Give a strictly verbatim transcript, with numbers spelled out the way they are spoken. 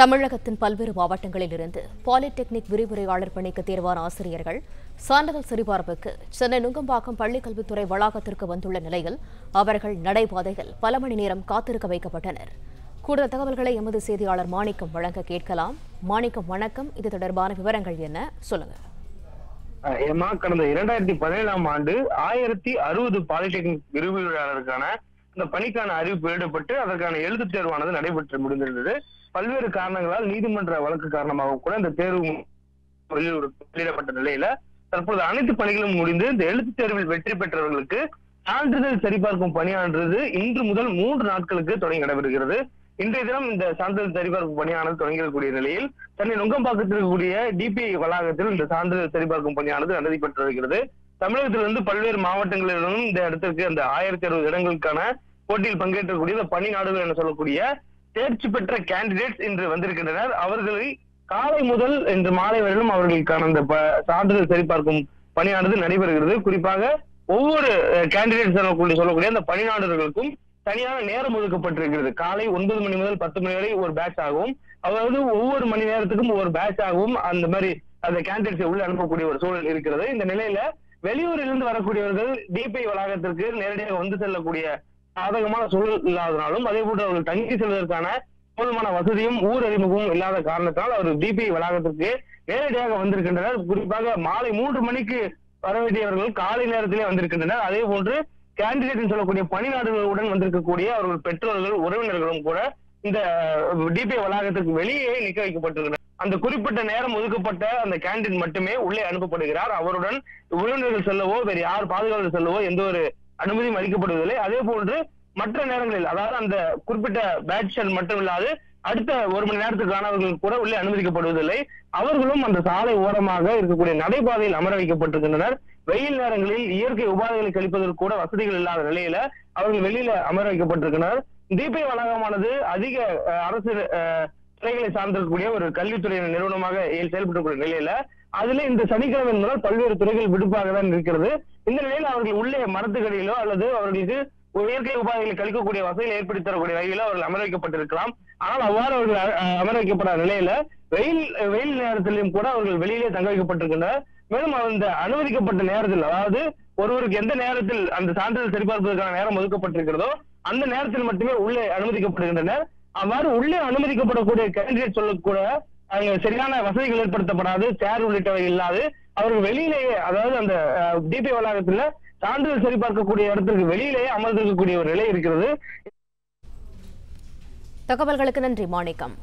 தமிழகத்தின் பல்வேறு மாவட்டங்களிலிருந்து பாலிடெக்னிக் விரிவுரையாளர் பணிக்கு தேர்வான ஆசிரியர்கள் சான்றிதழ் சரிபார்ப்புக்கு சென்னை நுங்கம்பாக்கம் பள்ளிக்கல்வித்துறை வளாகத்திற்கு வந்துள்ள நிலையில் அவர்கள் நடைபாதையில் பல மணி நேரம் காத்திருக்க வைக்கப்பட்டனர். கூடுதல் தகவல்களை எமது செய்தியாளர் மாணிக்கம் வழங்க கேட்கலாம். மாணிக்கம், வணக்கம். இது தொடர்பான விவரங்கள் என்ன சொல்லுங்க. ஏமா, கடந்த இரண்டாயிரத்தி பதினேழாம் ஆண்டு ஆயிரத்தி அறுபது பாலிடெக்னிக் விரிவுரையாளருக்கான இந்த பணிக்கான அறிவிப்பு வெளியிடப்பட்டு அதற்கான எழுத்துத் தேர்வானது நடைபெற்று முடிந்திருந்தது. பல்வேறு காரணங்களால் நீதிமன்ற வழக்கு காரணமாக கூட இந்த தேர்வு வெளியிடப்பட்ட நிலையில தற்போது அனைத்து பணிகளும் முடிந்து இந்த எழுத்துத் தேர்வில் வெற்றி பெற்றவர்களுக்கு சான்றிதழ் சரிபார்க்கும் பணியானது இன்று முதல் மூன்று நாட்களுக்கு தொடங்கி நடைபெறுகிறது. இன்றைய தினம் இந்த சான்றிதழ் சரிபார்க்கும் பணியானது தொடங்கிடக்கூடிய நிலையில் சென்னை நுங்கம்பாக்கத்திற்குரிய டிபிஐ வளாகத்தில் இந்த சான்றிதழ் சரிபார்க்கும் பணியானது நடைபெற்றிருக்கிறது. தமிழகத்திலிருந்து பல்வேறு மாவட்டங்களிலிருந்தும் இந்த இடத்திற்கு அந்த ஆயிரத்தி அறுபது இடங்களுக்கான போட்டியில் பங்கேற்றக்கூடிய பணி நாடுகள் என சொல்லக்கூடிய தேர்ச்சி பெற்ற கேண்டிடேட்ஸ் இன்று வந்திருக்கின்றனர். அவர்களை காலை முதல் இன்று மாலை வரையிலும் அவர்களுக்கான அந்த சான்றிதழ் சரிபார்க்கும் பணியானது நடைபெறுகிறது. குறிப்பாக ஒவ்வொரு கேண்டிடேட்ஸ் சொல்லக்கூடிய அந்த பணி நாடுகளுக்கும் தனியான நேரம் ஒதுக்கப்பட்டிருக்கிறது. காலை ஒன்பது மணி முதல் பத்து மணி வரை ஒரு பேட்ச் ஆகும். அதாவது ஒவ்வொரு மணி நேரத்துக்கும் ஒவ்வொரு பேட்ச் ஆகும். அந்த மாதிரி அந்த கேண்டிடேட்ஸை உள்ள அனுப்பக்கூடிய ஒரு சூழல் இருக்கிறது. இந்த நிலையில வெளியூரிலிருந்து வரக்கூடியவர்கள் டிபிஐ வளாகத்திற்கு நேரடியாக வந்து செல்லக்கூடிய சாதகமான சூழல் இல்லாதனாலும் அதே போன்று அவர்கள் தங்கி செல்வதற்கான போதுமான வசதியும் ஊர் அறிமுகமும் இல்லாத காரணத்தால் அவர்கள் டிபிஐ வளாகத்திற்கு நேரடியாக வந்திருக்கின்றனர். குறிப்பாக மாலை மூன்று மணிக்கு வர வேண்டியவர்கள் காலை நேரத்திலே வந்திருக்கின்றனர். அதே போன்று கேண்டிடேட் சொல்லக்கூடிய பணியாளர்களுடன் வந்திருக்கக்கூடிய அவர்கள் பெற்றோர்கள் உறவினர்களும் கூட இந்த டிபிஐ வளாகத்திற்கு வெளியே நிக்க வைக்கப்பட்டிருக்கிறார். அந்த குறிப்பிட்ட நேரம் ஒதுக்கப்பட்ட அந்த கேண்டிடேட் மட்டுமே உள்ளே அனுப்பப்படுகிறார். அவருடன் உறவினர்கள் செல்லவோ வேறு யார் பாதுகாவலர் செல்லவோ எந்த ஒரு அனுமதியும் அளிக்கப்படுவதில்லை. அதே போன்று மற்ற நேரங்களில், அதாவது அந்த குறிப்பிட்ட பேட்சன் மட்டும் இல்லாது அடுத்த ஒரு மணி நேரத்துக்கானவர்கள் கூட உள்ளே அனுமதிக்கப்படுவதில்லை. அவர்களும் அந்த சாலை ஓரமாக இருக்கக்கூடிய நடைபாதையில் அமர வைக்கப்பட்டிருக்கின்றனர். வெயில் நேரங்களில் இயற்கை உபாதைகளை கழிப்பதற்கு கூட வசதிகள் இல்லாத நிலையில அவர்கள் வெளியில அமர வைக்கப்பட்டிருக்கின்றனர். டிபிஐ வளாகமானது அதிக அரசு துறைகளை சார்ந்திருக்கக்கூடிய ஒரு கல்வித்துறை நிறுவனமாக செயல்பட்டுக்கூடிய நிலையில அதுல இந்த சனிக்கிழமை முதல் பல்வேறு துறைகள் விடுப்பாக தான் இருக்கிறது. இந்த நிலையில் அவர்கள் உள்ளே மரத்துக்கடியிலோ அல்லது அவர்களுக்கு இயற்கை உபாதைகளை கழிக்கக்கூடிய வசதியில் ஏற்படுத்தி தரக்கூடிய வகையில அவர்கள் அமர வைக்கப்பட்டிருக்கலாம். ஆனால் அவ்வாறு அவர்கள் அமர வைக்கப்படாத நிலையில வெயில் வெயில் நேரத்திலும் கூட அவர்கள் வெளியிலே தங்க வைக்கப்பட்டிருக்கின்றனர். மேலும் அந்த அனுமதிக்கப்பட்ட நேரத்தில், அதாவது ஒருவருக்கு எந்த நேரத்தில் அந்த சான்றிதழ் சரிபார்ப்பதற்கான நேரம் ஒதுக்கப்பட்டிருக்கிறதோ அந்த நேரத்தில் மட்டுமே உள்ளே அனுமதிக்கப்படுகின்றனர். அவ்வாறு உள்ளே அனுமதிக்கப்படக்கூடிய கேண்டிடேட் சொல்லக்கூட அங்க சரியான வசதிகள் ஏற்படுத்தப்படாது, சேர் உள்ளிட்டவை இல்லாது அவர்கள் வெளியிலேயே, அதாவது அந்த டிபிஐ வளாகத்துல சான்றிதழ் சரிபார்க்கக்கூடிய இடத்திற்கு வெளியிலேயே அமர்ந்திருக்கக்கூடிய ஒரு நிலை இருக்கிறது. தகவல்களுக்கு நன்றி மாணிக்கம்.